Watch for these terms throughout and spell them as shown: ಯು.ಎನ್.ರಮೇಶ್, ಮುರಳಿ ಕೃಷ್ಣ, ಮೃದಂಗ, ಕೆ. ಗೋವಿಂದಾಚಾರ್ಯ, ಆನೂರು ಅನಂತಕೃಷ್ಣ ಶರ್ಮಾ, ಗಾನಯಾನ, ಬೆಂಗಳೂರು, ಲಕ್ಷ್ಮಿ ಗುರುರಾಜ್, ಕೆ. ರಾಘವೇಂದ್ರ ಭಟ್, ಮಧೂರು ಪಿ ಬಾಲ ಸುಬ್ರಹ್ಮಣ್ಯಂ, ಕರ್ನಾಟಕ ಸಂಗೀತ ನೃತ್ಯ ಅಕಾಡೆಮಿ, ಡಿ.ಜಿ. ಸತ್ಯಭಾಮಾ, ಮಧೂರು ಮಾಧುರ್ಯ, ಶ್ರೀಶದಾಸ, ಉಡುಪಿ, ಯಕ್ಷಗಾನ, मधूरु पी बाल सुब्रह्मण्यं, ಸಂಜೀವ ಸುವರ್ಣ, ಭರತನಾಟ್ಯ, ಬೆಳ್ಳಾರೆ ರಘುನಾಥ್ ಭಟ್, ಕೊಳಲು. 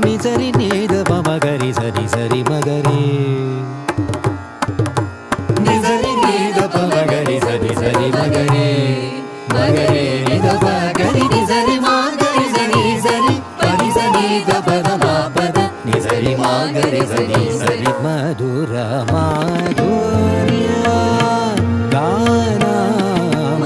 निजरी निध मगरी सरी सरी मगरी निजरी निध मगरी सरी सरी मगरी मगरी निध मगरी निजरी मगरी सरी सरी परी सरी दबद मापद निजरी मगरी सरी सरी मधुर माधुर्य गाना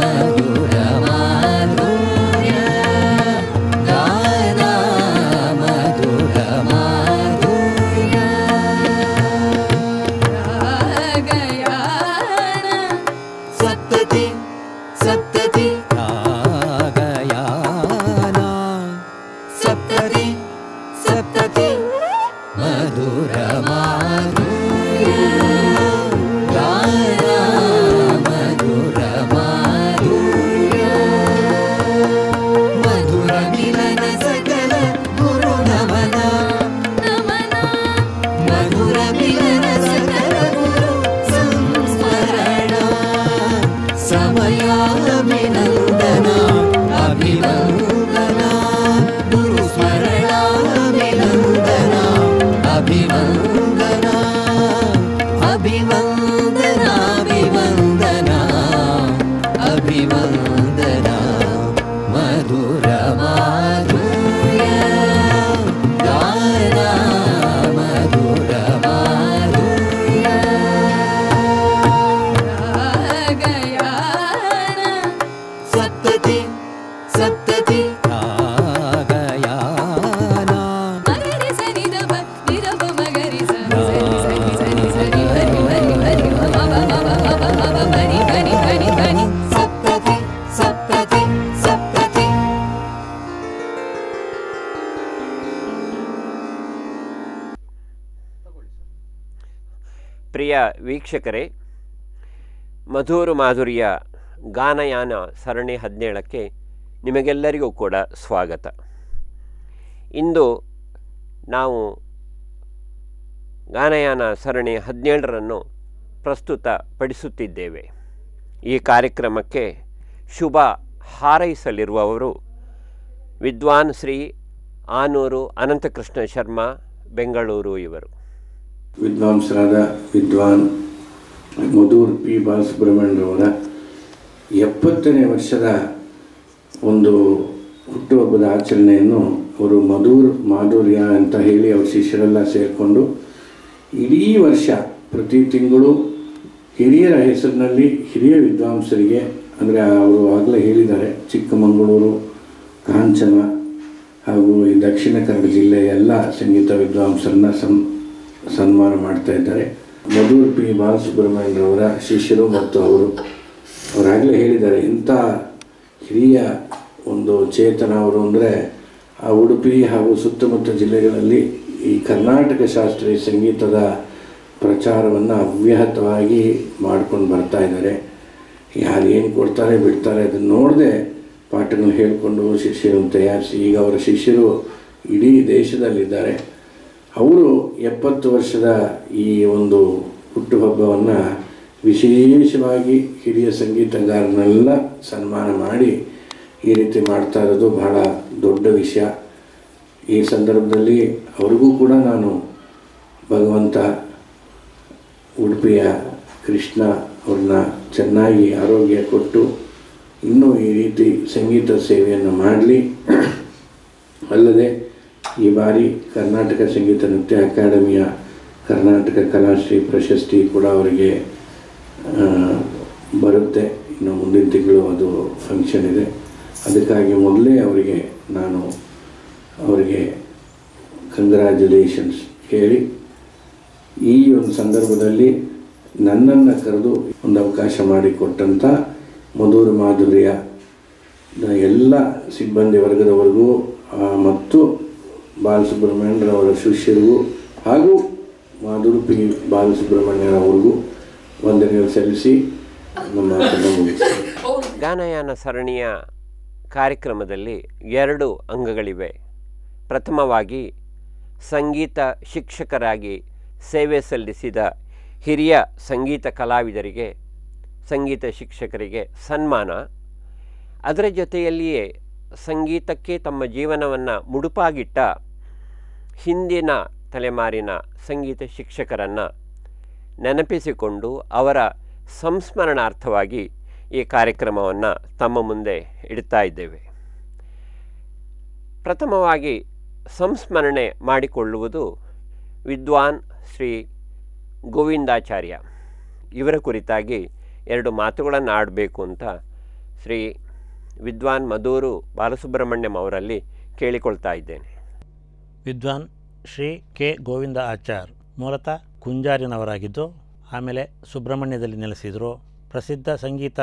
ವೀಕ್ಷಕರೇ, ಮಧುರು ಮಾಧುರ್ಯ ಗಾನಯಾನ ಸರಣಿ 17ಕ್ಕೆ ನಿಮಗೆಲ್ಲರಿಗೂ ಕೂಡ ಸ್ವಾಗತ. ಇಂದು ನಾವು ಗಾನಯಾನ ಸರಣಿ 17ರನ್ನು ಪ್ರಸ್ತುತಪಡಿಸುತ್ತಿದ್ದೇವೆ. ಈ ಕಾರ್ಯಕ್ರಮಕ್ಕೆ ಶುಭ ಹಾರೈಸಲಿರುವವರು ವಿದ್ವಾನ್ ಶ್ರೀ ಆನೂರು ಅನಂತಕೃಷ್ಣ ಶರ್ಮಾ, ಬೆಂಗಳೂರು. ಇವರು ವಿದ್ವಾಂಸರಾದ ವಿದ್ವಾನ್ ಮಧೂರು ಪಿ ಬಾಲ ಸುಬ್ರಹ್ಮಣ್ಯವರ 70ನೇ ವರ್ಷದ ಒಂದು ಹುಟ್ಟುಹಬ್ಬದ ಆಚರಣೆಯನ್ನು ಅವರು ಮಧುರು ಮಾಧುರ್ಯ ಅಂತ ಹೇಳಿ ಅವ್ರ ಶಿಷ್ಯರೆಲ್ಲ ಸೇರಿಕೊಂಡು ಇಡೀ ವರ್ಷ ಪ್ರತಿ ತಿಂಗಳು ಹಿರಿಯರ ಹೆಸರಿನಲ್ಲಿ ಹಿರಿಯ ವಿದ್ವಾಂಸರಿಗೆ, ಅಂದರೆ ಅವರು ಆಗಲೇ ಹೇಳಿದ್ದಾರೆ, ಚಿಕ್ಕಮಂಗಳೂರು, ಕಾಂಚನ ಹಾಗೂ ಈ ದಕ್ಷಿಣ ಕನ್ನಡ ಜಿಲ್ಲೆಯ ಎಲ್ಲ ಸಂಗೀತ ವಿದ್ವಾಂಸರನ್ನ ಸನ್ಮಾನ ಮಾಡ್ತಾ ಇದ್ದಾರೆ. ಮಧೂರು ಪಿ ಬಾಲ ಸುಬ್ರಹ್ಮಣ್ಯಂರವರ ಶಿಷ್ಯರು ಮತ್ತು ಅವರಾಗಲೇ ಹೇಳಿದ್ದಾರೆ, ಇಂಥ ಹಿರಿಯ ಒಂದು ಚೇತನ ಅವರು. ಅಂದರೆ ಆ ಉಡುಪಿ ಹಾಗೂ ಸುತ್ತಮುತ್ತ ಜಿಲ್ಲೆಗಳಲ್ಲಿ ಈ ಕರ್ನಾಟಕ ಶಾಸ್ತ್ರೀಯ ಸಂಗೀತದ ಪ್ರಚಾರವನ್ನು ಅವ್ಯಾಹತವಾಗಿ ಮಾಡ್ಕೊಂಡು ಬರ್ತಾ ಇದ್ದಾರೆ. ಯಾರು ಏನು ಕೊಡ್ತಾರೆ ಬಿಡ್ತಾರೆ ಅದನ್ನು ನೋಡದೆ ಪಾಠಗಳು ಹೇಳಿಕೊಂಡು ಶಿಷ್ಯರನ್ನು ತಯಾರಿಸಿ ಈಗ ಅವರ ಶಿಷ್ಯರು ಇಡೀ ದೇಶದಲ್ಲಿದ್ದಾರೆ. ಅವರು 70 ವರ್ಷದ ಈ ಒಂದು ಹುಟ್ಟುಹಬ್ಬವನ್ನು ವಿಶೇಷವಾಗಿ ಹಿರಿಯ ಸಂಗೀತಗಾರನ್ನೆಲ್ಲ ಸನ್ಮಾನ ಮಾಡಿ ಈ ರೀತಿ ಮಾಡ್ತಾ ಇರೋದು ಬಹಳ ದೊಡ್ಡ ವಿಷಯ. ಈ ಸಂದರ್ಭದಲ್ಲಿ ಅವ್ರಿಗೂ ಕೂಡ ನಾನು ಭಗವಂತ ಉಡುಪಿಯ ಕೃಷ್ಣ ಅವ್ರನ್ನ ಚೆನ್ನಾಗಿ ಆರೋಗ್ಯ ಕೊಟ್ಟು ಇನ್ನೂ ಈ ರೀತಿ ಸಂಗೀತ ಸೇವೆಯನ್ನು ಮಾಡಲಿ. ಅಲ್ಲದೆ ಈ ಬಾರಿ ಕರ್ನಾಟಕ ಸಂಗೀತ ನೃತ್ಯ ಅಕಾಡೆಮಿಯ ಕರ್ನಾಟಕ ಕಲಾಶ್ರೀ ಪ್ರಶಸ್ತಿ ಕೂಡ ಅವರಿಗೆ ಬರುತ್ತೆ. ಇನ್ನು ಮುಂದಿನ ತಿಂಗಳು ಅದು ಫಂಕ್ಷನ್ ಇದೆ. ಅದಕ್ಕಾಗಿ ಮೊದಲೇ ಅವರಿಗೆ ನಾನು ಕಂಗ್ರ್ಯಾಚುಲೇಷನ್ಸ್ ಹೇಳಿ ಈ ಒಂದು ಸಂದರ್ಭದಲ್ಲಿ ನನ್ನನ್ನು ಕರೆದು ಒಂದು ಅವಕಾಶ ಮಾಡಿಕೊಟ್ಟಂಥ ಮಧುರು ಮಾಧುರ್ಯ ಎಲ್ಲ ಸಿಬ್ಬಂದಿ ವರ್ಗದವರೆಗೂ ಮತ್ತು ಬಾಲ ಸುಬ್ರಹ್ಮಣ್ಯರವರ ಶಿಷ್ಯರಿಗೂ ಹಾಗೂ ಮಧುರು ಪಿ ಬಾಲ ಸುಬ್ರಹ್ಮಣ್ಯರವರಿಗೂ ವಂದನೆ ಸಲ್ಲಿಸಿ ನಮ್ಮ ಗಾನಯಾನ ಸರಣಿಯ ಕಾರ್ಯಕ್ರಮದಲ್ಲಿ 2 ಅಂಗಗಳಿವೆ. ಪ್ರಥಮವಾಗಿ ಸಂಗೀತ ಶಿಕ್ಷಕರಾಗಿ ಸೇವೆ ಸಲ್ಲಿಸಿದ ಹಿರಿಯ ಸಂಗೀತ ಕಲಾವಿದರಿಗೆ, ಸಂಗೀತ ಶಿಕ್ಷಕರಿಗೆ ಸನ್ಮಾನ. ಅದರ ಜೊತೆಯಲ್ಲಿಯೇ ಸಂಗೀತಕ್ಕೆ ತಮ್ಮ ಜೀವನವನ್ನು ಮುಡುಪಾಗಿಟ್ಟ ಹಿಂದಿನ ತಲೆಮಾರಿನ ಸಂಗೀತ ಶಿಕ್ಷಕರನ್ನು ನೆನಪಿಸಿಕೊಂಡು ಅವರ ಸಂಸ್ಮರಣಾರ್ಥವಾಗಿ ಈ ಕಾರ್ಯಕ್ರಮವನ್ನು ತಮ್ಮ ಮುಂದೆ ಇಡುತ್ತಾ ಇದ್ದೇವೆ. ಪ್ರಥಮವಾಗಿ ಸಂಸ್ಮರಣೆ ಮಾಡಿಕೊಳ್ಳುವುದು ವಿದ್ವಾನ್ ಶ್ರೀ ಗೋವಿಂದಾಚಾರ್ಯ ಇವರ ಕುರಿತಾಗಿ ಎರಡು ಮಾತುಗಳನ್ನು ಆಡಬೇಕು ಅಂತ ಶ್ರೀ ವಿದ್ವಾನ್ ಮಧೂರು ಬಾಲಸುಬ್ರಹ್ಮಣ್ಯಂ ಅವರಲ್ಲಿ ಕೇಳಿಕೊಳ್ತಾ ಇದ್ದೇನೆ. ವಿದ್ವಾನ್ ಶ್ರೀ ಕೆ. ಗೋವಿಂದಾಚಾರ್ಯ ಮೂಲತಃ ಕುಂಜಾರಿನವರಾಗಿದ್ದು ಆಮೇಲೆ ಸುಬ್ರಹ್ಮಣ್ಯದಲ್ಲಿ ನೆಲೆಸಿದರು. ಪ್ರಸಿದ್ಧ ಸಂಗೀತ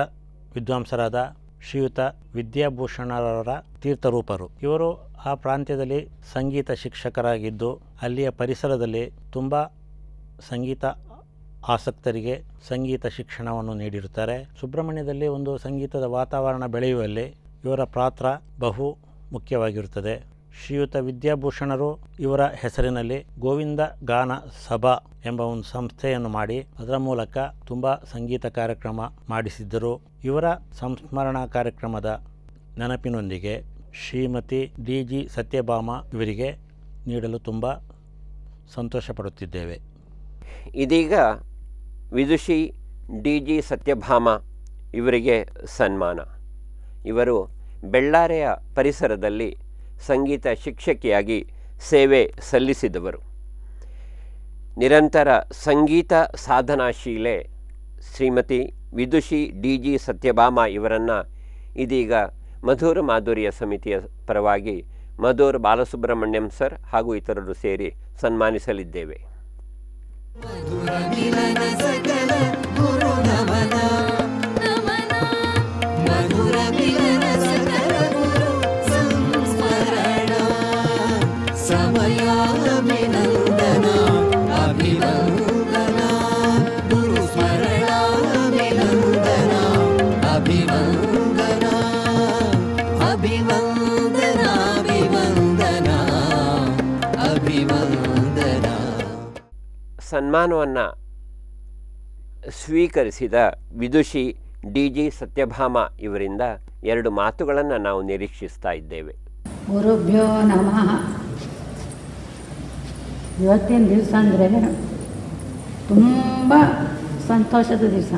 ವಿದ್ವಾಂಸರಾದ ಶ್ರೀಯುತ ವಿದ್ಯಾಭೂಷಣರವರ ತೀರ್ಥರೂಪರು. ಇವರು ಆ ಪ್ರಾಂತ್ಯದಲ್ಲಿ ಸಂಗೀತ ಶಿಕ್ಷಕರಾಗಿದ್ದು ಅಲ್ಲಿಯ ಪರಿಸರದಲ್ಲಿ ತುಂಬ ಸಂಗೀತ ಆಸಕ್ತರಿಗೆ ಸಂಗೀತ ಶಿಕ್ಷಣವನ್ನು ನೀಡಿರುತ್ತಾರೆ. ಸುಬ್ರಹ್ಮಣ್ಯದಲ್ಲಿ ಒಂದು ಸಂಗೀತದ ವಾತಾವರಣ ಬೆಳೆಯುವಲ್ಲಿ ಇವರ ಪಾತ್ರ ಬಹು ಮುಖ್ಯವಾಗಿರುತ್ತದೆ. ಶ್ರೀಯುತ ವಿದ್ಯಾಭೂಷಣರು ಇವರ ಹೆಸರಿನಲ್ಲಿ ಗೋವಿಂದ ಗಾನ ಸಭಾ ಎಂಬ ಒಂದು ಸಂಸ್ಥೆಯನ್ನು ಮಾಡಿ ಅದರ ಮೂಲಕ ತುಂಬ ಸಂಗೀತ ಕಾರ್ಯಕ್ರಮ ಮಾಡಿಸಿದ್ದರು. ಇವರ ಸಂಸ್ಮರಣಾ ಕಾರ್ಯಕ್ರಮದ ನೆನಪಿನೊಂದಿಗೆ ಶ್ರೀಮತಿ ಡಿ.ಜಿ. ಸತ್ಯಭಾಮಾ ಇವರಿಗೆ ನೀಡಲು ತುಂಬ ಸಂತೋಷಪಡುತ್ತಿದ್ದೇವೆ. ಇದೀಗ ವಿದುಷಿ ಡಿ.ಜಿ. ಸತ್ಯಭಾಮಾ ಇವರಿಗೆ ಸನ್ಮಾನ. ಇವರು ಬೆಳ್ಳಾರೆಯ ಪರಿಸರದಲ್ಲಿ ಸಂಗೀತ ಶಿಕ್ಷಕಿಯಾಗಿ ಸೇವೆ ಸಲ್ಲಿಸಿದವರು. ನಿರಂತರ ಸಂಗೀತ ಸಾಧನಾಶೀಲೆ ಶ್ರೀಮತಿ ವಿದುಷಿ ಡಿ.ಜಿ. ಸತ್ಯಭಾಮಾ ಇವರನ್ನು ಇದೀಗ ಮಧುರ ಮಾಧುರ್ಯ ಸಮಿತಿಯ ಪರವಾಗಿ ಮಧೂರು ಬಾಲಸುಬ್ರಹ್ಮಣ್ಯಂ ಸರ್ ಹಾಗೂ ಇತರರು ಸೇರಿ ಸನ್ಮಾನಿಸಲಿದ್ದೇವೆ. ಸನ್ಮಾನವನ್ನು ಸ್ವೀಕರಿಸಿದ ವಿದುಷಿ ಡಿ.ಜಿ. ಸತ್ಯಭಾಮಾ ಇವರಿಂದ ಎರಡು ಮಾತುಗಳನ್ನು ನಾವು ನಿರೀಕ್ಷಿಸ್ತಾ ಇದ್ದೇವೆ. ಗುರುಭ್ಯೋ ನಮಃ. ಇವತ್ತಿನ ದಿವಸ ಅಂದರೆ ತುಂಬ ಸಂತೋಷದ ದಿವಸ.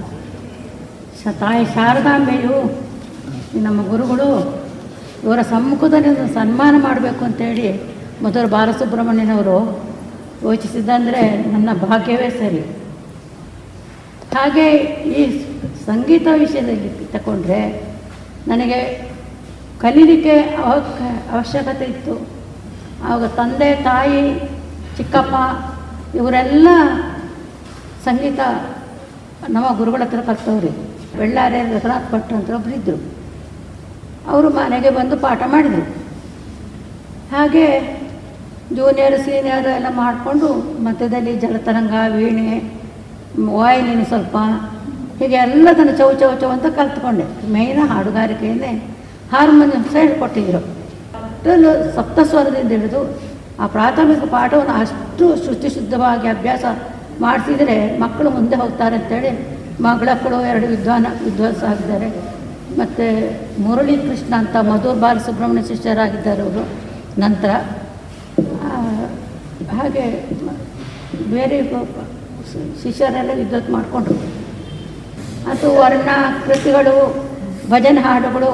ತಾಯಿ ಶಾರದಾಂಬೆಯು ನಮ್ಮ ಗುರುಗಳು ಇವರ ಸಮ್ಮುಖದಲ್ಲಿ ಸನ್ಮಾನ ಮಾಡಬೇಕು ಅಂತೇಳಿ ಮಧುರು ಬಾಲಸುಬ್ರಹ್ಮಣ್ಯನವರು ಯೋಚಿಸಿದ್ದಂದರೆ ನನ್ನ ಭಾಗ್ಯವೇ ಸರಿ. ಹಾಗೆ ಈ ಸಂಗೀತ ವಿಷಯದಲ್ಲಿ ತಗೊಂಡ್ರೆ ನನಗೆ ಕಲೀಲಿಕ್ಕೆ ಅವಶ್ಯಕತೆ ಇತ್ತು. ಆವಾಗ ತಂದೆ ತಾಯಿ ಚಿಕ್ಕಪ್ಪ ಇವರೆಲ್ಲ ಸಂಗೀತ ನಮ್ಮ ಗುರುಗಳ ಹತ್ರ ಕಲಿತವ್ರಿ. ಬೆಳ್ಳಾರೆ ರಘುನಾಥ್ ಭಟ್ ಅಂತ ಒಬ್ಬರಿದ್ದರು. ಅವರು ಮನೆಗೆ ಬಂದು ಪಾಠ ಮಾಡಿದರು. ಹಾಗೆ ಜೂನಿಯರ್ ಸೀನಿಯರ್ ಎಲ್ಲ ಮಾಡಿಕೊಂಡು ಮಧ್ಯದಲ್ಲಿ ಜಲತರಂಗ, ವೀಣೆ, ವಾಯಿಲಿನ ಸ್ವಲ್ಪ ಹೀಗೆ ಎಲ್ಲ ತನ್ನ ಚೌ ಚೌ ಚೌ ಅಂತ ಕಲ್ತ್ಕೊಂಡೆ. ಮೇಯ್ನ ಹಾಡುಗಾರಿಕೆಯನ್ನೇ ಹಾರ್ಮೋನಿಯಂ ಹೇಳ್ಕೊಟ್ಟಿದ್ರು. ಅಷ್ಟೊಂದು ಸಪ್ತಸ್ವರದಿಂದ ಹಿಡಿದು ಆ ಪ್ರಾಥಮಿಕ ಪಾಠವನ್ನು ಅಷ್ಟು ಶುಚಿಶುದ್ಧವಾಗಿ ಅಭ್ಯಾಸ ಮಾಡಿಸಿದರೆ ಮಕ್ಕಳು ಮುಂದೆ ಹೋಗ್ತಾರೆ ಅಂತೇಳಿ ಮಗಳಕ್ಕಳು ಎರಡು ವಿದ್ವಾಂಸ ಆಗಿದ್ದಾರೆ. ಮತ್ತು ಮುರಳಿ ಕೃಷ್ಣ ಅಂತ ಮಧುರು ಬಾಲಸುಬ್ರಹ್ಮಣ್ಯ ಶಿಷ್ಯರಾಗಿದ್ದಾರೆ ಅವರು. ನಂತರ ಹಾಗೆ ಬೇರೆ ಶಿಷ್ಯರೆಲ್ಲ ವಿದ್ವತ್ ಮಾಡಿಕೊಂಡ್ರು. ಅದು ವರ್ಣ ಕೃತಿಗಳು, ಭಜನೆ ಹಾಡುಗಳು.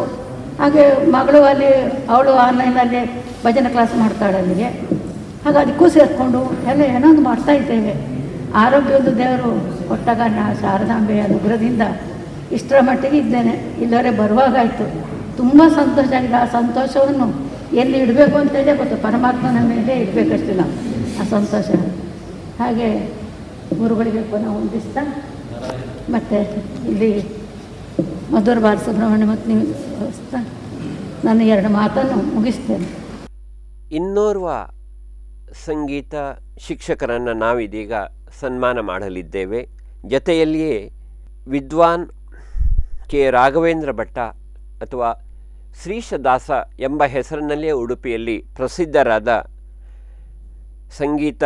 ಹಾಗೆ ಮಗಳು ಅಲ್ಲಿ ಅವಳು ಆನ್ಲೈನಲ್ಲಿ ಭಜನೆ ಕ್ಲಾಸ್ ಮಾಡ್ತಾಳೆ. ಅಲ್ಲಿಗೆ ಹಾಗೆ ಅದಕ್ಕೂ ಸೇರಿಕೊಂಡು ಎಲ್ಲ ಏನೋ ಒಂದು ಮಾಡ್ತಾಯಿದ್ದೇವೆ. ಆರೋಗ್ಯವನ್ನು ದೇವರು ಕೊಟ್ಟಾಗ ನಾ ಶಾರದಾಂಬೆಯ ಅನುಗ್ರಹದಿಂದ ಇಷ್ಟರ ಮಟ್ಟಿಗೆ ಇದ್ದೇನೆ. ಇಲ್ಲವರೆ ಬರುವಾಗಾಯಿತು. ತುಂಬ ಸಂತೋಷ ಆಗಿದೆ. ಆ ಸಂತೋಷವನ್ನು ಎಲ್ಲಿ ಇಡಬೇಕು ಅಂತೇಳಿ ಗೊತ್ತು. ಪರಮಾತ್ಮನ ಮೇಲೆ ಇಡಬೇಕಷ್ಟೇ ನಾವು ಆ ಸಂತೋಷ. ಹಾಗೆ ಗುರುಗಳಿಗೆ ಪುನಃ ಹೊಂದಿಸ್ತಾ ಮತ್ತು ಇಲ್ಲಿ ಮಧುರು ಬಾಲಸುಬ್ರಹ್ಮಣ್ಯ ಮತ್ತು ನೀವು ನಾನು ಎರಡು ಮಾತನ್ನು ಮುಗಿಸ್ತೇನೆ. ಇನ್ನೋರ್ವ ಸಂಗೀತ ಶಿಕ್ಷಕರನ್ನು ನಾವಿದೀಗ ಸನ್ಮಾನ ಮಾಡಲಿದ್ದೇವೆ. ಜೊತೆಯಲ್ಲಿಯೇ ವಿದ್ವಾನ್ ಕೆ. ರಾಘವೇಂದ್ರ ಭಟ್ಟ ಅಥವಾ ಶ್ರೀಶದಾಸ ಎಂಬ ಹೆಸರಿನಲ್ಲೇ ಉಡುಪಿಯಲ್ಲಿ ಪ್ರಸಿದ್ಧರಾದ ಸಂಗೀತ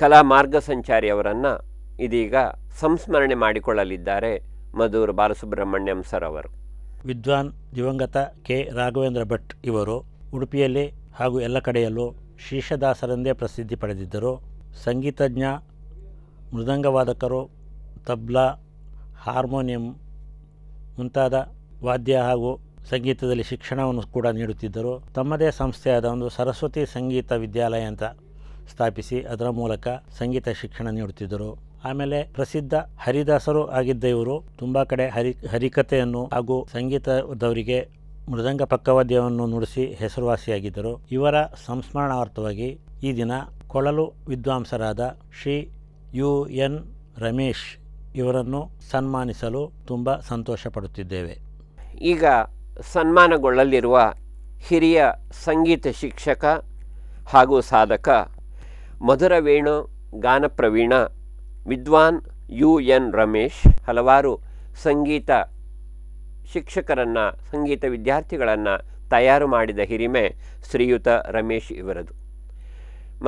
ಕಲಾ ಮಾರ್ಗ ಸಂಚಾರಿಯವರನ್ನು ಇದೀಗ ಸಂಸ್ಮರಣೆ ಮಾಡಿಕೊಳ್ಳಲಿದ್ದಾರೆ ಮಧೂರು ಬಾಲಸುಬ್ರಹ್ಮಣ್ಯಂ ಸರ್ ಅವರು. ವಿದ್ವಾನ್ ದಿವಂಗತ ಕೆ. ರಾಘವೇಂದ್ರ ಭಟ್ ಇವರು ಉಡುಪಿಯಲ್ಲಿ ಹಾಗೂ ಎಲ್ಲ ಕಡೆಯಲ್ಲೂ ಶ್ರೀಶದಾಸರೆಂದೇ ಪ್ರಸಿದ್ಧಿ ಪಡೆದಿದ್ದರು. ಸಂಗೀತಜ್ಞ, ಮೃದಂಗವಾದಕರು, ತಬ್ಲಾ, ಹಾರ್ಮೋನಿಯಂ ಮುಂತಾದ ವಾದ್ಯ ಹಾಗೂ ಸಂಗೀತದಲ್ಲಿ ಶಿಕ್ಷಣವನ್ನು ಕೂಡ ನೀಡುತ್ತಿದ್ದರು. ತಮ್ಮದೇ ಸಂಸ್ಥೆಯಾದ ಒಂದು ಸರಸ್ವತಿ ಸಂಗೀತ ವಿದ್ಯಾಲಯ ಅಂತ ಸ್ಥಾಪಿಸಿ ಅದರ ಮೂಲಕ ಸಂಗೀತ ಶಿಕ್ಷಣ ನೀಡುತ್ತಿದ್ದರು. ಆಮೇಲೆ ಪ್ರಸಿದ್ಧ ಹರಿದಾಸರು ಆಗಿದ್ದ ಇವರು ತುಂಬ ಕಡೆ ಹರಿಕಥೆಯನ್ನು ಹಾಗೂ ಸಂಗೀತದವರಿಗೆ ಮೃದಂಗ ಪಕ್ಕವಾದ್ಯವನ್ನು ನುಡಿಸಿ ಹೆಸರುವಾಸಿಯಾಗಿದ್ದರು. ಇವರ ಸಂಸ್ಮರಣಾರ್ಥವಾಗಿ ಈ ದಿನ ಕೊಳಲು ವಿದ್ವಾಂಸರಾದ ಶ್ರೀ UN ರಮೇಶ್ ಇವರನ್ನು ಸನ್ಮಾನಿಸಲು ತುಂಬ ಸಂತೋಷ ಪಡುತ್ತಿದ್ದೇವೆ. ಈಗ ಸನ್ಮಾನಗೊಳ್ಳಲಿರುವ ಹಿರಿಯ ಸಂಗೀತ ಶಿಕ್ಷಕ ಹಾಗೂ ಸಾಧಕ ಮಧುರವೇಣು ಗಾನಪ್ರವೀಣ ವಿದ್ವಾನ್ UN ರಮೇಶ್ ಹಲವಾರು ಸಂಗೀತ ಶಿಕ್ಷಕರನ್ನು, ಸಂಗೀತ ವಿದ್ಯಾರ್ಥಿಗಳನ್ನು ತಯಾರು ಮಾಡಿದ ಹಿರಿಮೆ ಶ್ರೀಯುತ ರಮೇಶ್ ಇವರದು.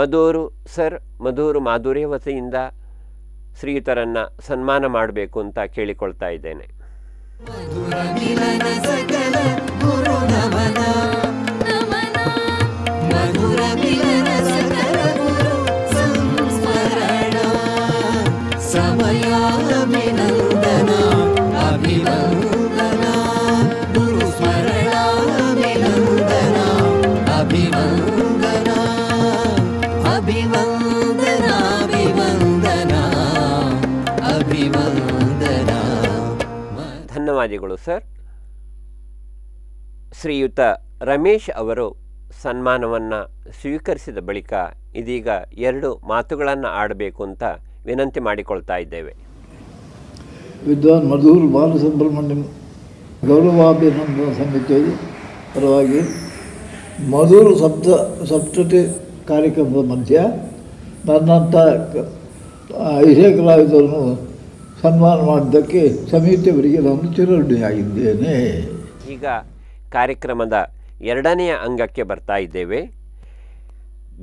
ಮಧೂರು ಸರ್, ಮಧೂರು ಮಾಧುರ್ಯ ವತಿಯಿಂದ ಶ್ರೀಯುತರನ್ನು ಸನ್ಮಾನ ಮಾಡಬೇಕು ಅಂತ ಕೇಳಿಕೊಳ್ತಾ ಇದ್ದೇನೆ. ಧನ್ಯವಾದಗಳು ಸರ್. ಶ್ರೀಯುತ ರಮೇಶ್ ಅವರು ಸನ್ಮಾನವನ್ನು ಸ್ವೀಕರಿಸಿದ ಬಳಿಕ ಇದೀಗ ಎರಡು ಮಾತುಗಳನ್ನು ಆಡಬೇಕು ಅಂತ ವಿನಂತಿ ಮಾಡಿಕೊಳ್ತಾ ಇದ್ದೇವೆ. ವಿದ್ವಾನ್ ಮಧೂರು ಬಾಲ ಸುಬ್ರಹ್ಮಣ್ಯಂ ಗೌರವಾಭಿನಂದನ ಸಮಿತಿಯ ಪರವಾಗಿ ಮಧೂರು ಸಪ್ತತಿ ಕಾರ್ಯಕ್ರಮದ ಮಧ್ಯ ನನ್ನಂಥ ಹಿರಿಯ ಕಲಾವಿದರನ್ನು ಸನ್ಮಾನ ಮಾಡಿದ್ದಕ್ಕೆ ಸಮಿತಿಯವರಿಗೆ ನಾನು ಚಿರಋಣಿಯಾಗಿದ್ದೇನೆ. ಈಗ ಕಾರ್ಯಕ್ರಮದ ಎರಡನೆಯ ಅಂಗಕ್ಕೆ ಬರ್ತಾ ಇದ್ದೇವೆ.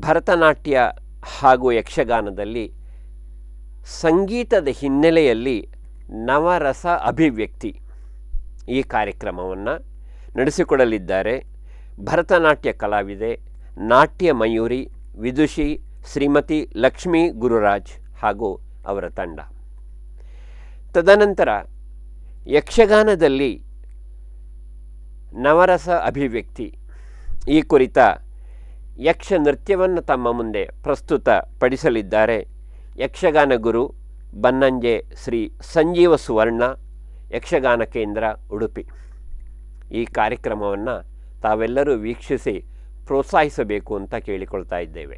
ಭರತನಾಟ್ಯ ಹಾಗೂ ಯಕ್ಷಗಾನದಲ್ಲಿ ಸಂಗೀತದ ಹಿನ್ನೆಲೆಯಲ್ಲಿ ನವರಸ ಅಭಿವ್ಯಕ್ತಿ ಈ ಕಾರ್ಯಕ್ರಮವನ್ನು ನಡೆಸಿಕೊಡಲಿದ್ದಾರೆ ಭರತನಾಟ್ಯ ಕಲಾವಿದೆ, ನಾಟ್ಯ ಮಯೂರಿ, ವಿದುಷಿ ಶ್ರೀಮತಿ ಲಕ್ಷ್ಮಿ ಗುರುರಾಜ್ ಹಾಗೂ ಅವರ ತಂಡ. ತದನಂತರ ಯಕ್ಷಗಾನದಲ್ಲಿ ನವರಸ ಅಭಿವ್ಯಕ್ತಿ ಈ ಕುರಿತ ಯಕ್ಷ ನೃತ್ಯವನ್ನು ತಮ್ಮ ಮುಂದೆ ಪ್ರಸ್ತುತ ಪಡಿಸಲಿದ್ದಾರೆ ಯಕ್ಷಗಾನ ಗುರು ಬನ್ನಂಜೆ ಶ್ರೀ ಸಂಜೀವ ಸುವರ್ಣ, ಯಕ್ಷಗಾನ ಕೇಂದ್ರ ಉಡುಪಿ. ಈ ಕಾರ್ಯಕ್ರಮವನ್ನು ತಾವೆಲ್ಲರೂ ವೀಕ್ಷಿಸಿ ಪ್ರೋತ್ಸಾಹಿಸಬೇಕು ಅಂತ ಕೇಳಿಕೊಳ್ತಾ ಇದ್ದೇವೆ.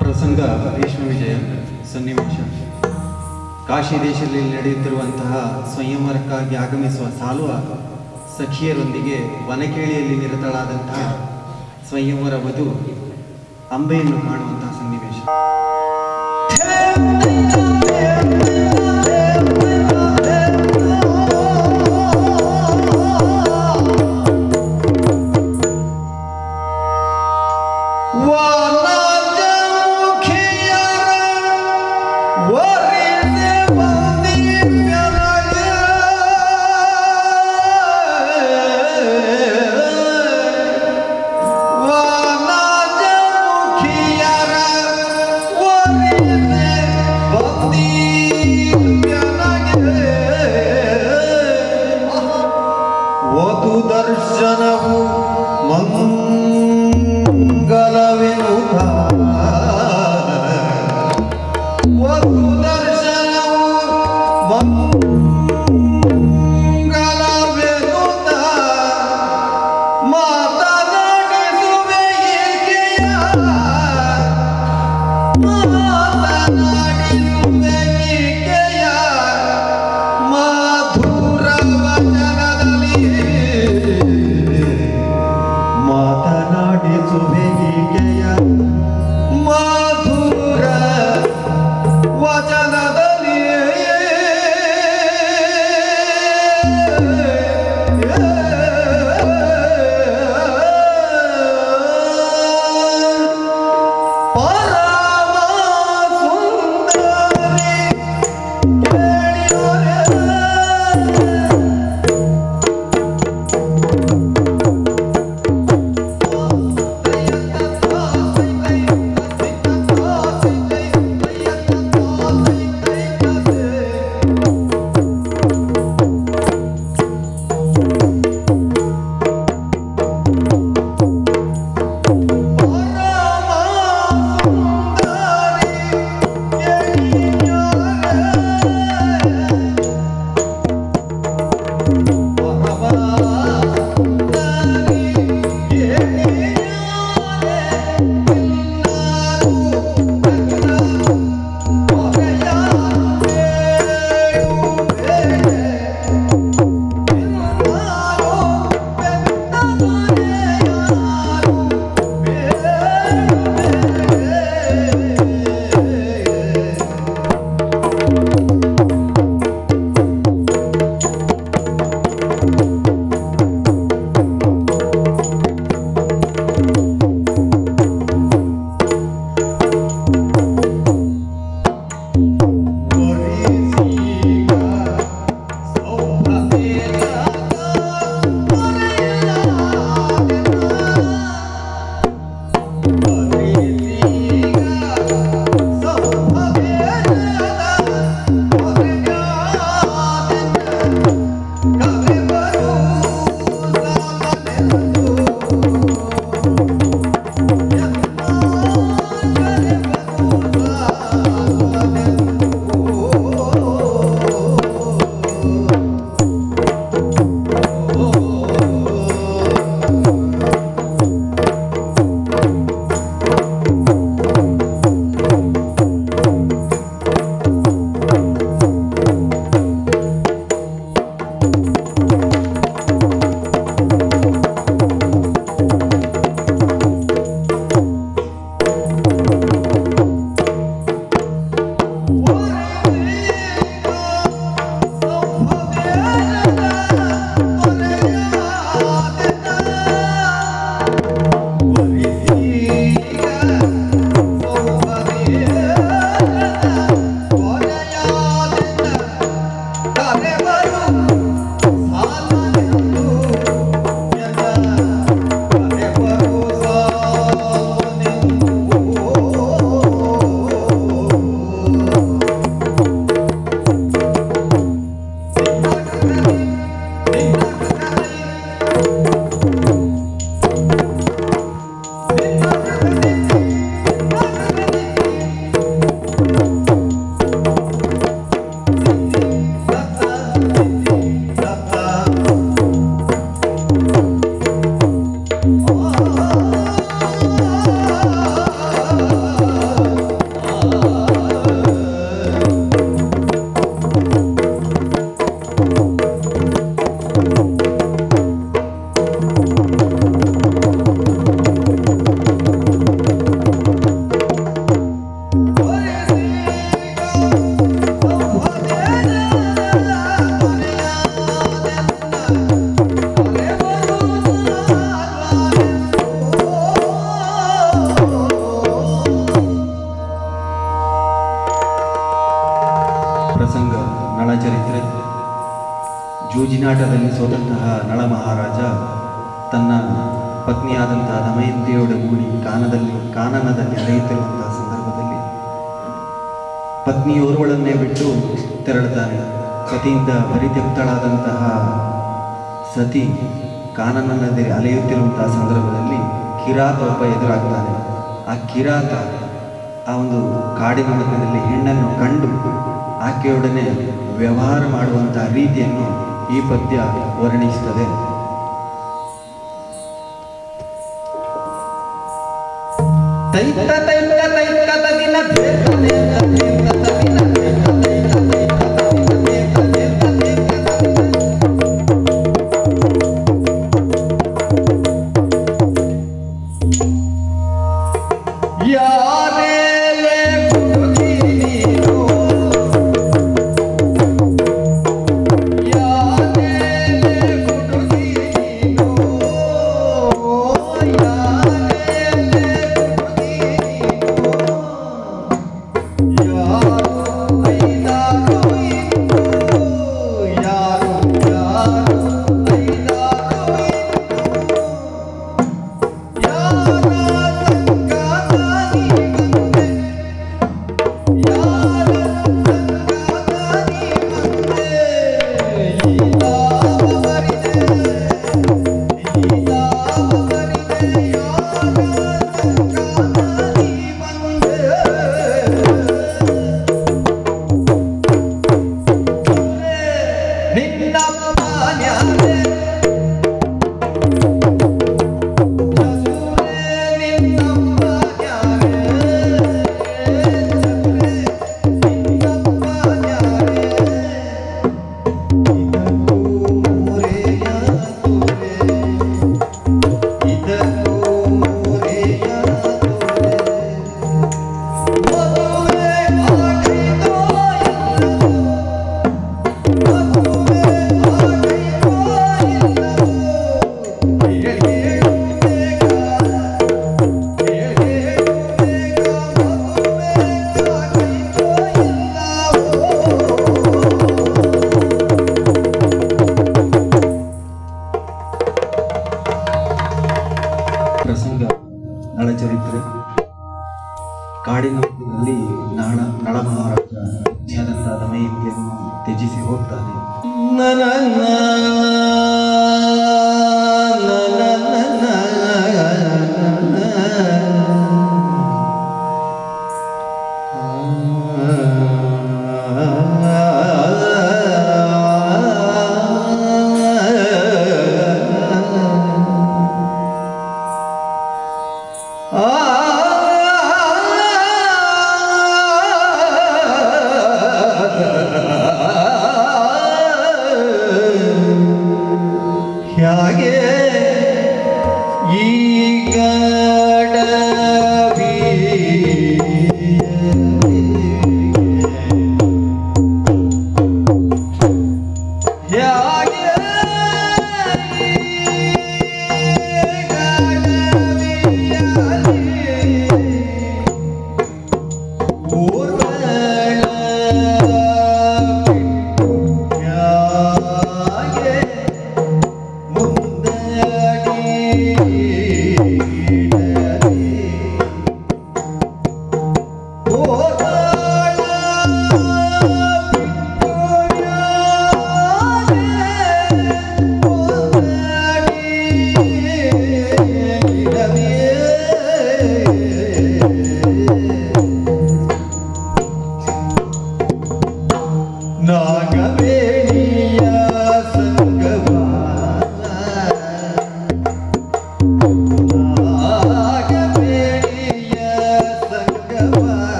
ಪ್ರಸಂಗ ರೇಷ್ಮೆ ವಿಜಯ ಸನ್ನಿವೇಶ. ಕಾಶಿ ದೇಶದಲ್ಲಿ ನಡೆಯುತ್ತಿರುವಂತಹ ಸಂಯಮರಕ್ಕಾಗಿ ಆಗಮಿಸುವ ಸಾಲುವ ಸಖಿಯರೊಂದಿಗೆ ವನಕೇಳಿಯಲ್ಲಿ ನಿರತಳಾದಂತಹ ಸಂಯಮರ ವಧು ಅಂಬೆಯನ್ನು ಕಾಣುವಂತಹ ಸನ್ನಿವೇಶ. ಅಲೆಯುತ್ತಿರುವಂತಹ ಸಂದರ್ಭದಲ್ಲಿ ಕಿರಾತ ಒಬ್ಬ ಎದುರಾಗ್ತಾನೆ. ಆ ಕಿರಾತ ಆ ಒಂದು ಕಾಡಿನ ಮಧ್ಯದಲ್ಲಿ ಹೆಣ್ಣನ್ನು ಕಂಡು ಆಕೆಯೊಡನೆ ವ್ಯವಹಾರ ಮಾಡುವಂತಹ ರೀತಿಯನ್ನು ಈ ಪದ್ಯ ವರ್ಣಿಸುತ್ತದೆ.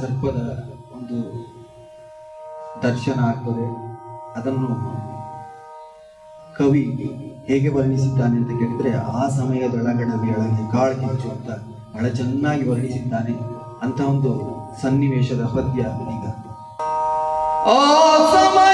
ಸರ್ಪದ ಒಂದು ದರ್ಶನ ಆಗ್ತದೆ. ಅದನ್ನು ಕವಿ ಹೇಗೆ ವರ್ಣಿಸಿದ್ದಾನೆ ಅಂತ ಕೇಳಿದ್ರೆ, ಆ ಸಮಯದೊಳಗಡೆ ವೇಳೆಗೆ ಕಾಳು ಕಿಂಚು ಅಂತ ಬಹಳ ಚೆನ್ನಾಗಿ ವರ್ಣಿಸಿದ್ದಾನೆ. ಅಂತ ಒಂದು ಸನ್ನಿವೇಶದ ಪದ್ಯ ಈಗ ಆ ಸಮಯದೊಳಗೆ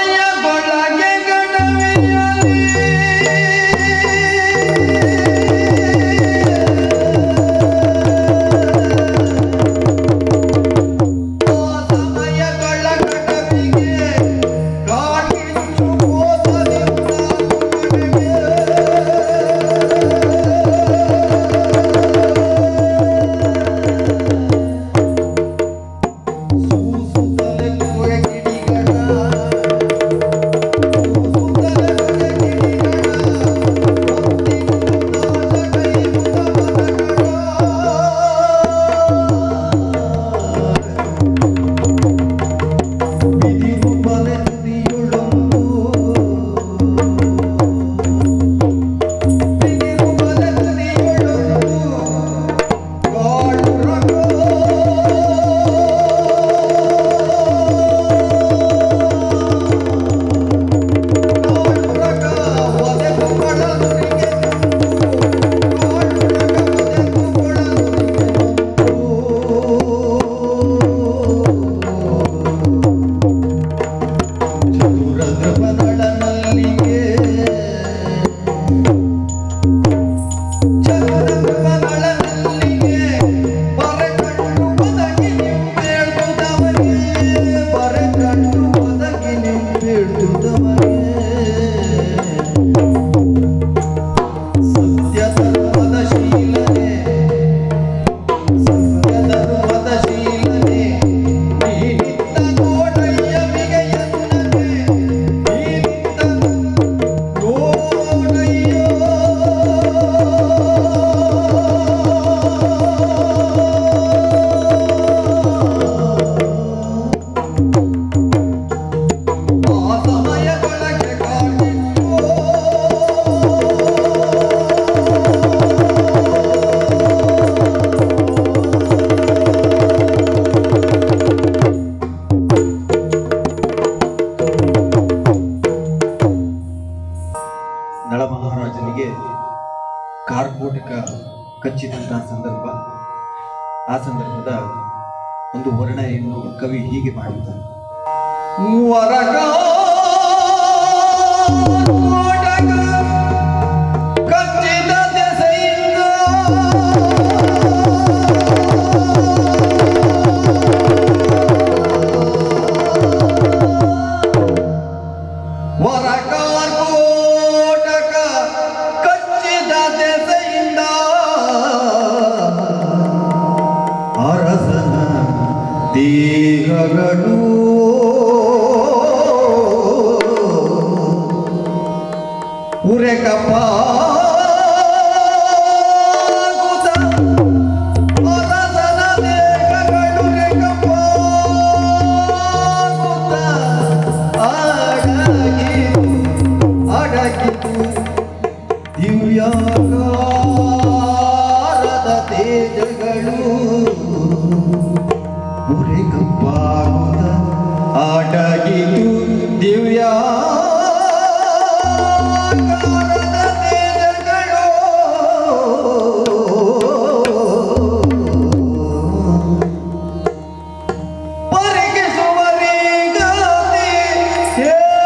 Yeah!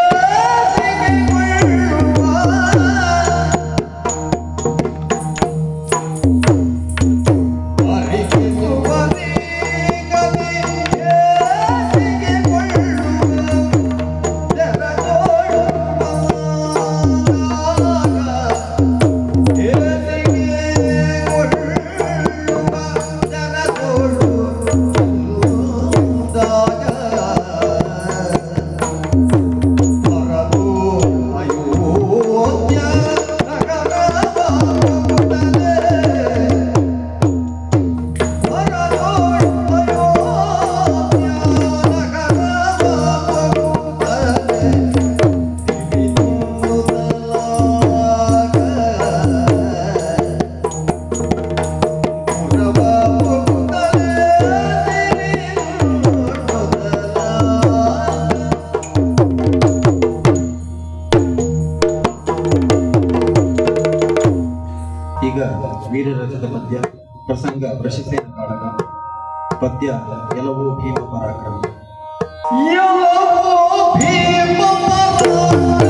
ವೀರರಥದ ಮಧ್ಯ ಪ್ರಸಂಗ ಪ್ರಶಸ್ತಿಯ ಕಾಳಗ ಪದ್ಯ ಎಲ್ಲವೂ ಭೀಮ ಪರಾಕ್ರಮ ಎಲ್ಲವೂ ಭೀಮ ಪರಾಕ್ರಮ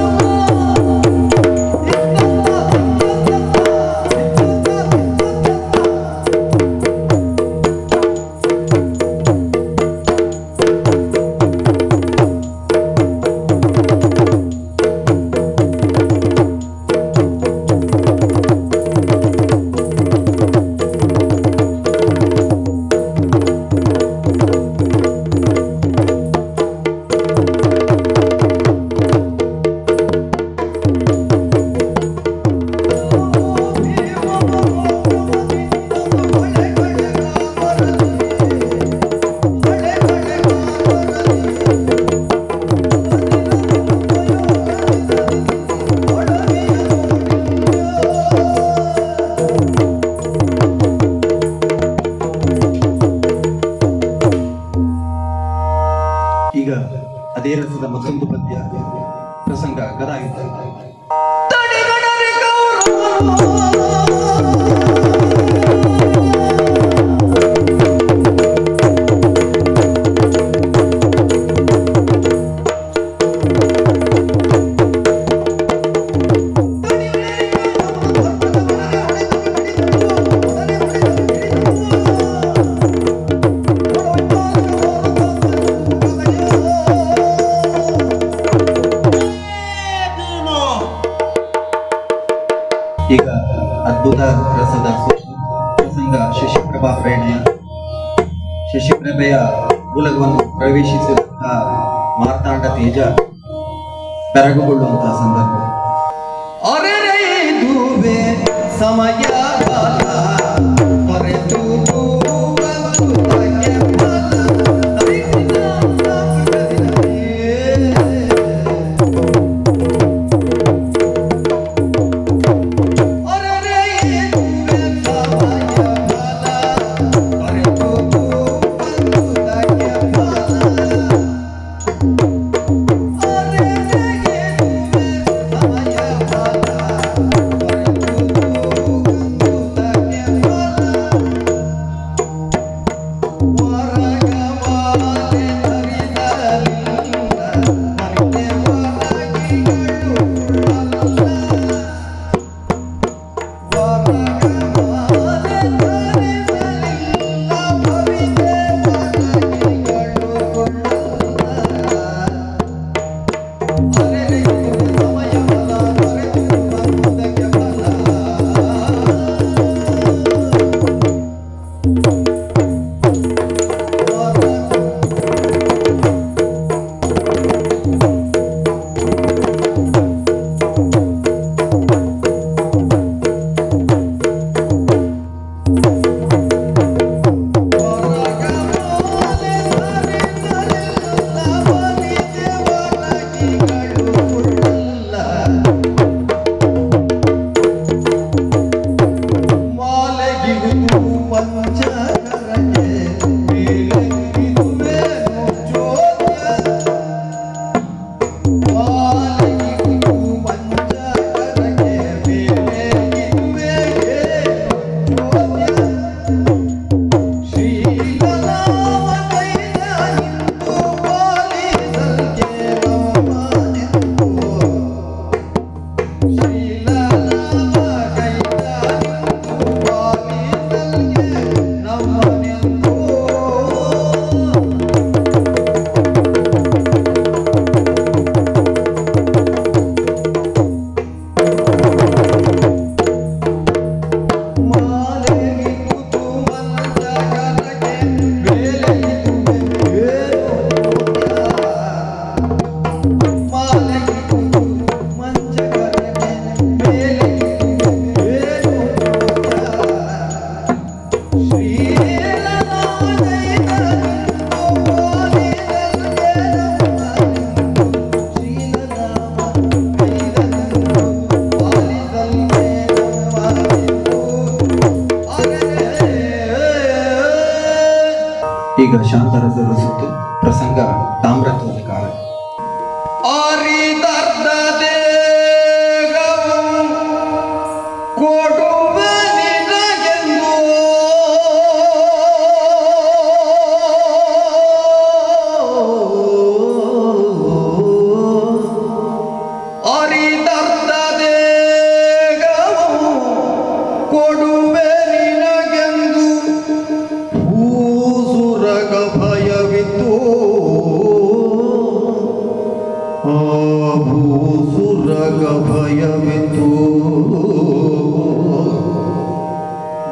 भूसुरगभयवितु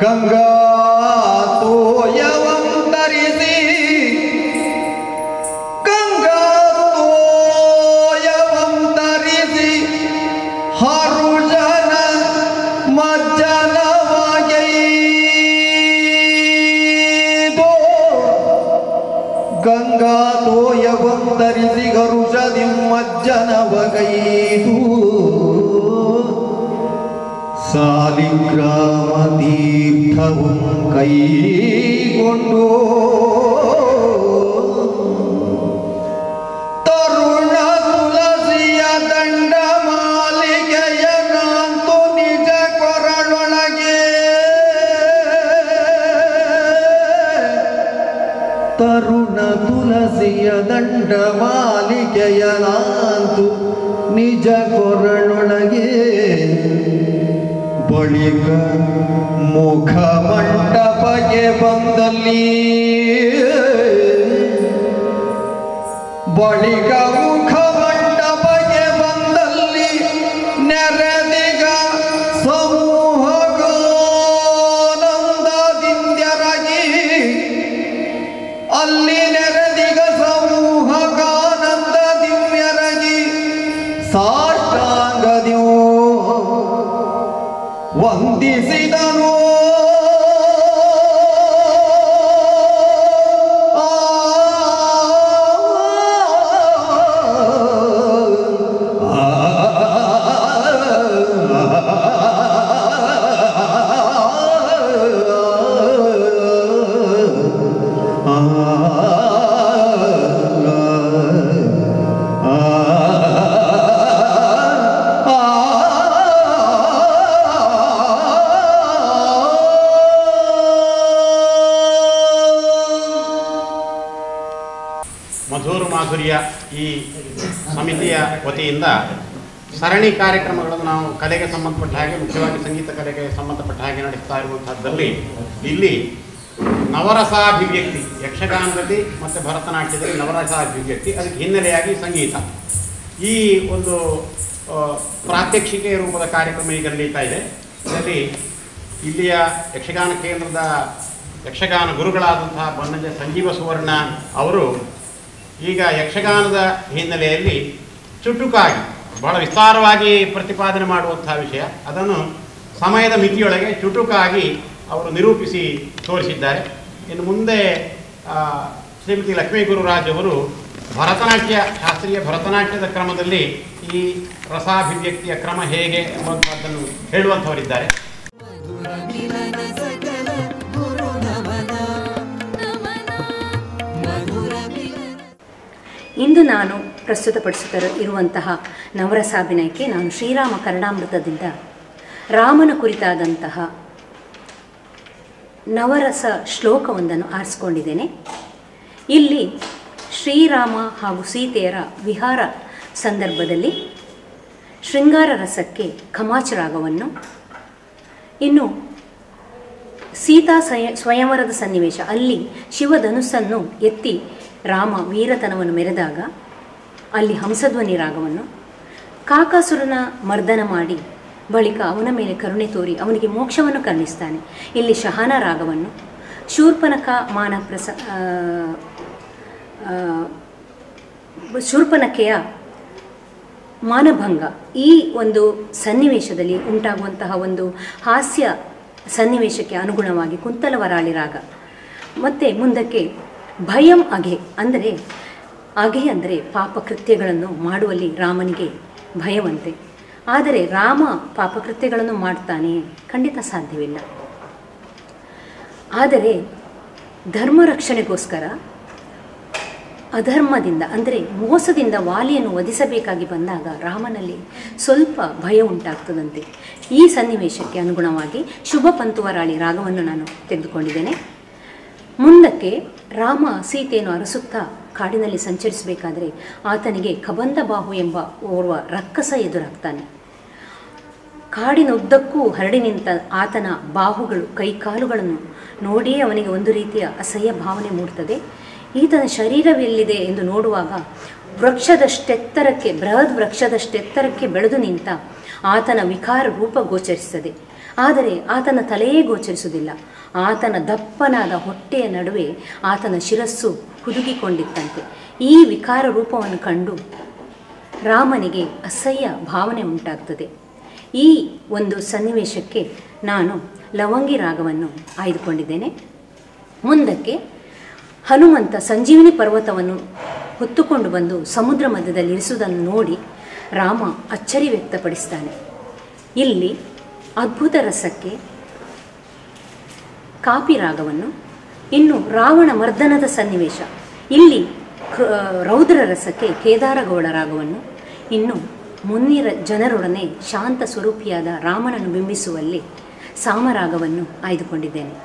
गंगा ಕೈಗೊಂಡು ತರುಣ ತುಳಸಿಯ ದಂಡ ಮಾಲಿಗೆಯ ನಾಂತು ನಿಜ ಕೊರಳೊಳಗೆ ತರುಣ ತುಳಸಿಯ ದಂಡ ಮಾಲಿಗೆಯ ನಾಂತು ನಿಜ ಕೊರಳೊಳಗೆ ಬಳಿಕ मुख मंडप के बंदली बलिक मुख मंडप के बंदली नेरेदिग समूह गानंददिंदरगी अल्ली नेरेदिग समूह गानंददिंदरगी साष्टांगदियो वंदिसिदनु ವತಿಯಿಂದ ಸರಣಿ ಕಾರ್ಯಕ್ರಮಗಳನ್ನು ನಾವು ಕಲೆಗೆ ಸಂಬಂಧಪಟ್ಟ ಹಾಗೆ ಮುಖ್ಯವಾಗಿ ಸಂಗೀತ ಕಲೆಗೆ ಸಂಬಂಧಪಟ್ಟ ಹಾಗೆ ನಡೆಸ್ತಾ ಇರುವಂಥದ್ದಲ್ಲಿ ಇಲ್ಲಿ ನವರಸಾಭಿವ್ಯಕ್ತಿ ಯಕ್ಷಗಾನದಲ್ಲಿ ಮತ್ತು ಭರತನಾಟ್ಯದಲ್ಲಿ ನವರಸಾಭಿವ್ಯಕ್ತಿ ಅದಕ್ಕೆ ಹಿನ್ನೆಲೆಯಾಗಿ ಸಂಗೀತ ಈ ಒಂದು ಪ್ರಾತ್ಯಕ್ಷಿಕೆ ರೂಪದ ಕಾರ್ಯಕ್ರಮ ಈಗ ನಡೀತಾ ಇದೆ. ಇದರಲ್ಲಿ ಇಲ್ಲಿಯ ಯಕ್ಷಗಾನ ಕೇಂದ್ರದ ಯಕ್ಷಗಾನ ಗುರುಗಳಾದಂತಹ ಬನ್ನಜ ಸಂಜೀವ ಸುವರ್ಣ ಅವರು ಈಗ ಯಕ್ಷಗಾನದ ಹಿನ್ನೆಲೆಯಲ್ಲಿ ಚುಟುಕಾಗಿ ಭಾಳ ವಿಸ್ತಾರವಾಗಿ ಪ್ರತಿಪಾದನೆ ಮಾಡುವಂತಹ ವಿಷಯ ಅದನ್ನು ಸಮಯದ ಮಿತಿಯೊಳಗೆ ಚುಟುಕಾಗಿ ಅವರು ನಿರೂಪಿಸಿ ತೋರಿಸಿದ್ದಾರೆ. ಇನ್ನು ಮುಂದೆ ಶ್ರೀಮತಿ ಲಕ್ಷ್ಮೀ ಗುರುರಾಜ್ ಅವರು ಭರತನಾಟ್ಯ ಶಾಸ್ತ್ರೀಯ ಭರತನಾಟ್ಯದ ಕ್ರಮದಲ್ಲಿ ಈ ರಸಾಭಿವ್ಯಕ್ತಿಯ ಕ್ರಮ ಹೇಗೆ ಅನ್ನುವಂಥದ್ದನ್ನು ಹೇಳುವಂಥವರಿದ್ದಾರೆ. ಇಂದು ನಾನು ಪ್ರಸ್ತುತಪಡಿಸುತ್ತಿರುವಂತಹ ನವರಸಾಭಿನಯಕ್ಕೆ ನಾನು ಶ್ರೀರಾಮ ಕರ್ಣಾಮೃತದಿಂದ ರಾಮನ ಕುರಿತಾದಂತಹ ನವರಸ ಶ್ಲೋಕವೊಂದನ್ನು ಆರಿಸಿಕೊಂಡಿದ್ದೇನೆ. ಇಲ್ಲಿ ಶ್ರೀರಾಮ ಹಾಗೂ ಸೀತೆಯರ ವಿಹಾರ ಸಂದರ್ಭದಲ್ಲಿ ಶೃಂಗಾರ ರಸಕ್ಕೆ ಕಮಾಚ ರಾಗವನ್ನು, ಇನ್ನು ಸೀತಾ ಸ್ವಯಂವರದ ಸನ್ನಿವೇಶ ಅಲ್ಲಿ ಶಿವಧನುಸ್ಸನ್ನು ಎತ್ತಿ ರಾಮ ವೀರತನವನ್ನು ಮೆರೆದಾಗ ಅಲ್ಲಿ ಹಂಸಧ್ವನಿ ರಾಗವನ್ನು, ಕಾಕಾಸುರನ ಮರ್ದನ ಮಾಡಿ ಬಳಿಕ ಅವನ ಮೇಲೆ ಕರುಣೆ ತೋರಿ ಅವನಿಗೆ ಮೋಕ್ಷವನ್ನು ಕರುಣಿಸ್ತಾನೆ ಇಲ್ಲಿ ಶಹಾನ ರಾಗವನ್ನು, ಶೂರ್ಪನಖ ಶೂರ್ಪನಖೆಯ ಮಾನಭಂಗ ಈ ಒಂದು ಸನ್ನಿವೇಶದಲ್ಲಿ ಉಂಟಾಗುವಂತಹ ಒಂದು ಹಾಸ್ಯ ಸನ್ನಿವೇಶಕ್ಕೆ ಅನುಗುಣವಾಗಿ ಕುಂತಲವರಾಳಿ ರಾಗ, ಮತ್ತು ಮುಂದಕ್ಕೆ ಭಯಂ ಅಗೆ ಅಂದರೆ ಪಾಪಕೃತ್ಯಗಳನ್ನು ಮಾಡುವಲ್ಲಿ ರಾಮನಿಗೆ ಭಯವಂತೆ, ಆದರೆ ರಾಮ ಪಾಪಕೃತ್ಯಗಳನ್ನು ಮಾಡ್ತಾನೆ ಖಂಡಿತ ಸಾಧ್ಯವಿಲ್ಲ, ಆದರೆ ಧರ್ಮ ರಕ್ಷಣೆಗೋಸ್ಕರ ಅಧರ್ಮದಿಂದ ಅಂದರೆ ಮೋಸದಿಂದ ವಾಲಿಯನ್ನು ವಧಿಸಬೇಕಾಗಿ ಬಂದಾಗ ರಾಮನಲ್ಲಿ ಸ್ವಲ್ಪ ಭಯ ಉಂಟಾಗ್ತದಂತೆ. ಈ ಸನ್ನಿವೇಶಕ್ಕೆ ಅನುಗುಣವಾಗಿ ಶುಭ ಪಂತುವರಾಳಿ ರಾಗವನ್ನು ನಾನು ತೆಗೆದುಕೊಂಡಿದ್ದೇನೆ. ಮುಂದಕ್ಕೆ ರಾಮ ಸೀತೆಯನ್ನು ಅರಸುತ್ತಾ ಕಾಡಿನಲ್ಲಿ ಸಂಚರಿಸಬೇಕಾದರೆ ಆತನಿಗೆ ಕಬಂಧ ಬಾಹು ಎಂಬ ಓರ್ವ ರಕ್ಕಸ ಎದುರಾಗ್ತಾನೆ. ಕಾಡಿನುದ್ದಕ್ಕೂ ಹರಡಿ ನಿಂತ ಆತನ ಬಾಹುಗಳು ಕೈಕಾಲುಗಳನ್ನು ನೋಡಿಯೇ ಅವನಿಗೆ ಒಂದು ರೀತಿಯ ಅಸಹ್ಯ ಭಾವನೆ ಮೂಡ್ತದೆ. ಈತನ ಶರೀರವೆಲ್ಲಿದೆ ಎಂದು ನೋಡುವಾಗ ವೃಕ್ಷದಷ್ಟೆತ್ತರಕ್ಕೆ ಬೃಹತ್ ವೃಕ್ಷದಷ್ಟೆತ್ತರಕ್ಕೆ ಬೆಳೆದು ನಿಂತ ಆತನ ವಿಕಾರ ರೂಪ ಗೋಚರಿಸುತ್ತದೆ, ಆದರೆ ಆತನ ತಲೆಯೇ ಗೋಚರಿಸುವುದಿಲ್ಲ. ಆತನ ದಪ್ಪನಾದ ಹೊಟ್ಟೆಯ ನಡುವೆ ಆತನ ಶಿರಸ್ಸು ಹುದುಗಿಕೊಂಡಿತ್ತಂತೆ. ಈ ವಿಕಾರ ರೂಪವನ್ನು ಕಂಡು ರಾಮನಿಗೆ ಅಸಹ್ಯ ಭಾವನೆ ಉಂಟಾಗ್ತದೆ. ಈ ಒಂದು ಸನ್ನಿವೇಶಕ್ಕೆ ನಾನು ಲವಂಗಿ ರಾಗವನ್ನು ಆಯ್ದುಕೊಂಡಿದ್ದೇನೆ. ಮುಂದಕ್ಕೆ ಹನುಮಂತ ಸಂಜೀವಿನಿ ಪರ್ವತವನ್ನು ಹೊತ್ತುಕೊಂಡು ಬಂದು ಸಮುದ್ರ ಮಧ್ಯದಲ್ಲಿ ಇರಿಸುವುದನ್ನು ನೋಡಿ ರಾಮ ಅಚ್ಚರಿ ವ್ಯಕ್ತಪಡಿಸ್ತಾನೆ. ಇಲ್ಲಿ ಅದ್ಭುತ ರಸಕ್ಕೆ ಕಾಪಿ ರಾಗವನ್ನು, ಇನ್ನು ರಾವಣ ಮರ್ದನದ ಸನ್ನಿವೇಶ ಇಲ್ಲಿ ರೌದ್ರ ರಸಕ್ಕೆ ಕೇದಾರಗೌಡ ರಾಗವನ್ನು, ಇನ್ನು ಮುನ್ನಿರ ಜನರೊಡನೆ ಶಾಂತ ಸ್ವರೂಪಿಯಾದ ರಾಮನನ್ನು ಬಿಂಬಿಸುವಲ್ಲಿ ಸಾಮರಾಗವನ್ನು ಆಯ್ದುಕೊಂಡಿದ್ದೇನೆ.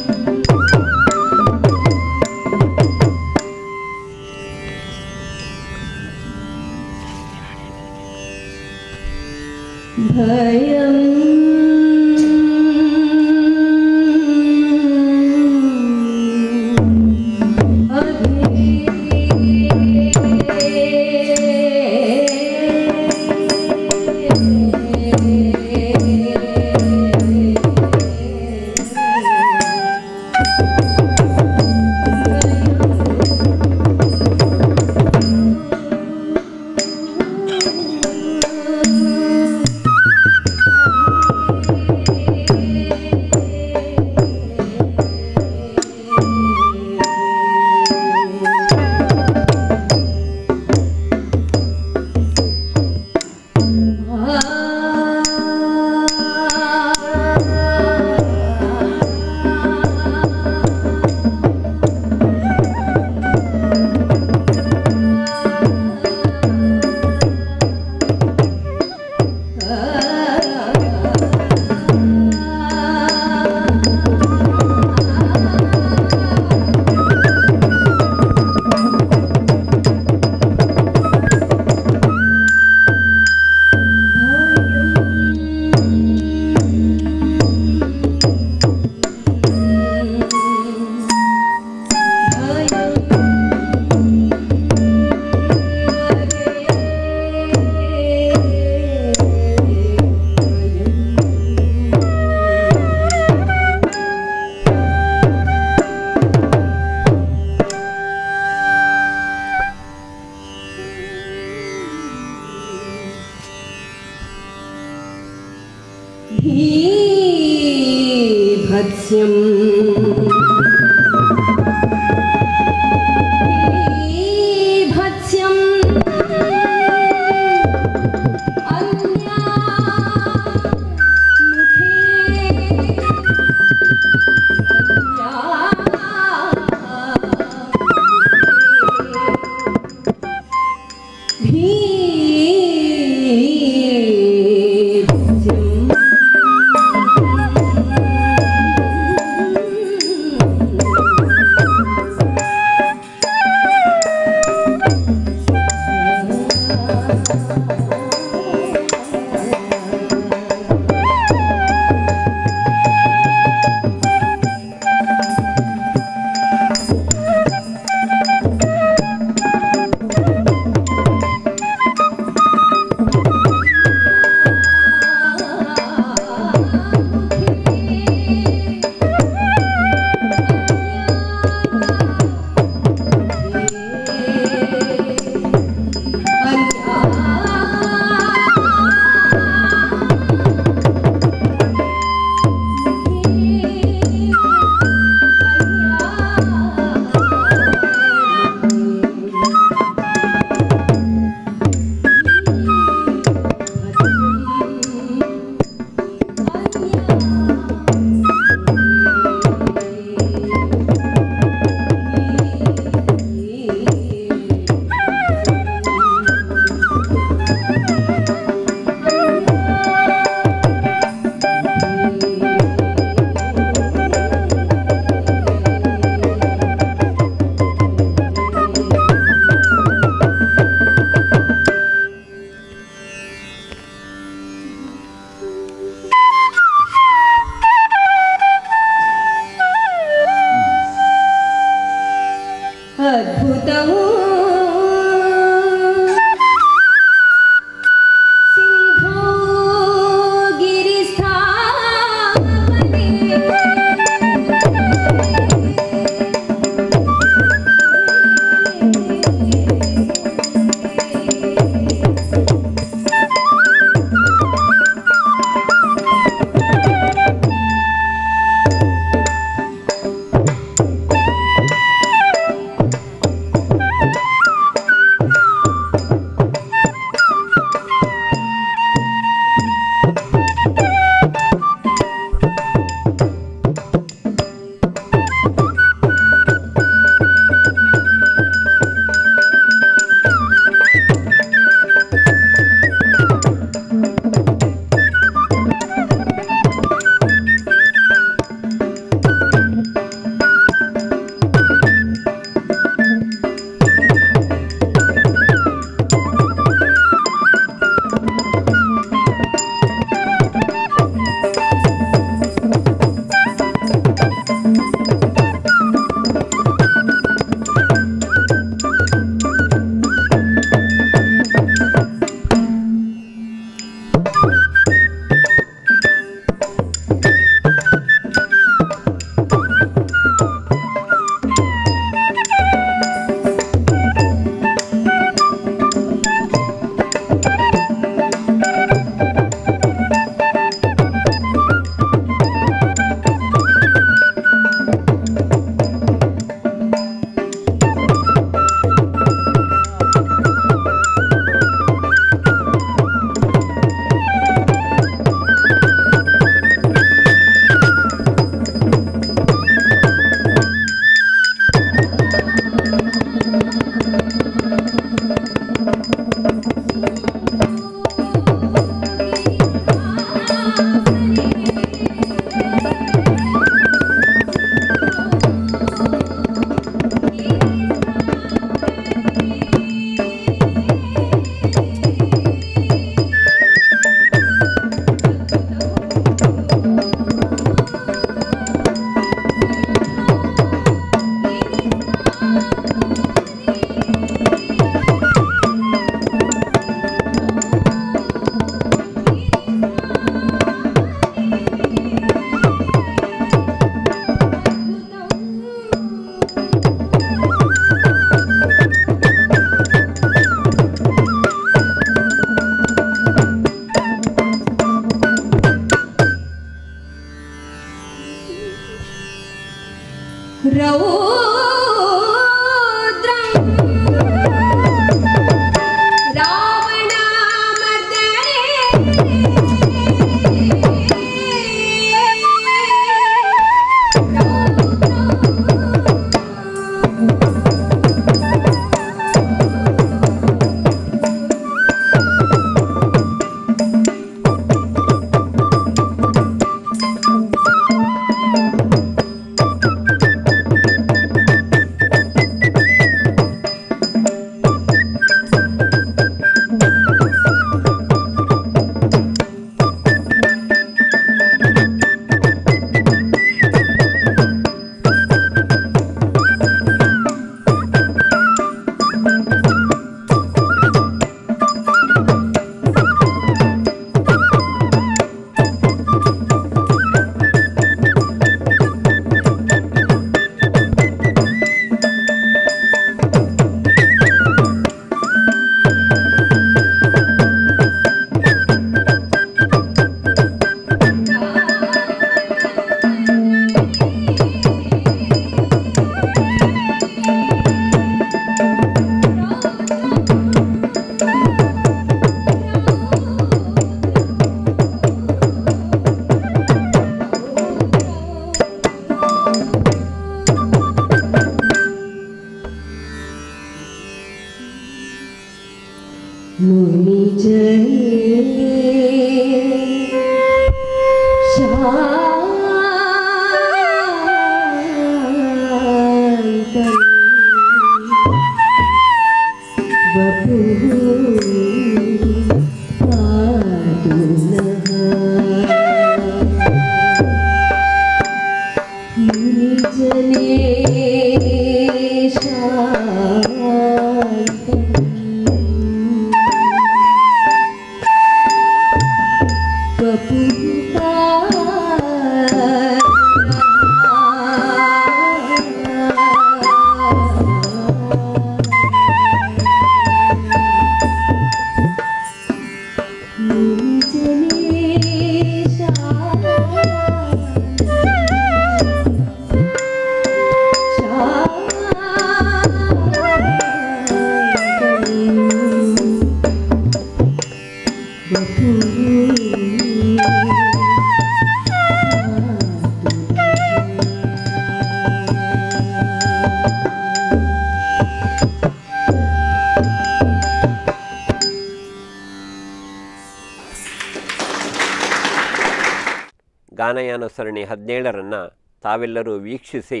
ಗಾನಯಾನ ಸರಣಿ 17ರನ್ನು ತಾವೆಲ್ಲರೂ ವೀಕ್ಷಿಸಿ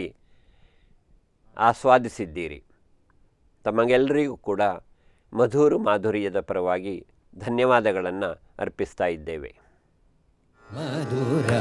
ಆಸ್ವಾದಿಸಿದ್ದೀರಿ. ತಮಗೆಲ್ಲರಿಗೂ ಕೂಡ ಮಧುರು ಮಾಧುರ್ಯದ ಪರವಾಗಿ ಧನ್ಯವಾದಗಳನ್ನು ಅರ್ಪಿಸ್ತಾ ಇದ್ದೇವೆ. ಮಧುರ